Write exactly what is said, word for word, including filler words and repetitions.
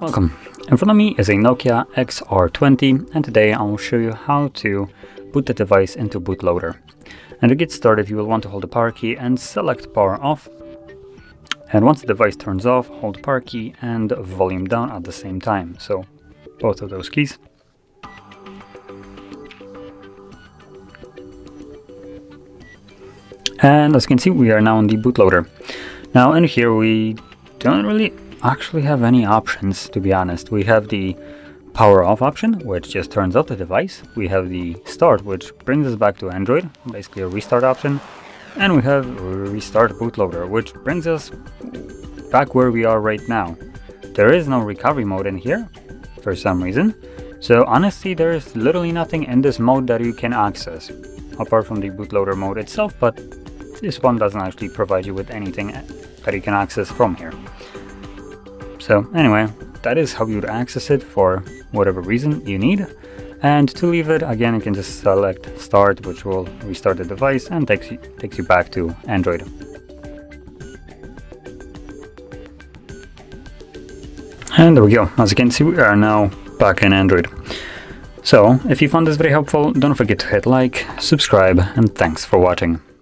Welcome. In front of me is a Nokia X R twenty, and today I will show you how to boot the device into bootloader. And to get started, you will want to hold the power key and select power off. And once the device turns off, hold power key and volume down at the same time. So both of those keys. And as you can see, we are now in the bootloader. Now in here, we don't really actually have any options, to be honest. We have the power off option, which just turns off the device. We have the start, which brings us back to Android, basically a restart option. And we have restart bootloader, which brings us back where we are right now. There is no recovery mode in here for some reason. So honestly, there is literally nothing in this mode that you can access apart from the bootloader mode itself, but this one doesn't actually provide you with anything that you can access from here. So anyway, that is how you'd access it for whatever reason you need. And to leave it, again, you can just select start, which will restart the device and takes you, takes you back to Android. And there we go. As you can see, we are now back in Android. So if you found this very helpful, don't forget to hit like, subscribe, and thanks for watching.